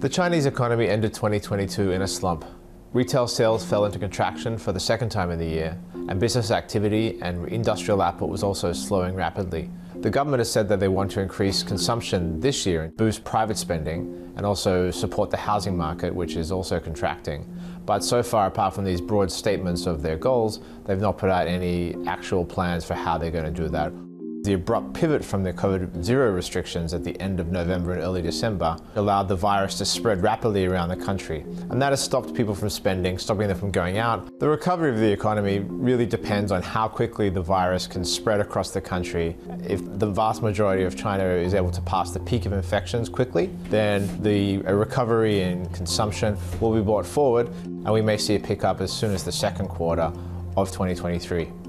The Chinese economy ended 2022 in a slump. Retail sales fell into contraction for the second time in the year, and business activity and industrial output was also slowing rapidly. The government has said that they want to increase consumption this year and boost private spending, and also support the housing market, which is also contracting. But so far, apart from these broad statements of their goals, they've not put out any actual plans for how they're going to do that. The abrupt pivot from the COVID-0 restrictions at the end of November and early December allowed the virus to spread rapidly around the country, and that has stopped people from spending, stopping them from going out. The recovery of the economy really depends on how quickly the virus can spread across the country. If the vast majority of China is able to pass the peak of infections quickly, then the recovery in consumption will be brought forward, and we may see a pickup as soon as the second quarter of 2023.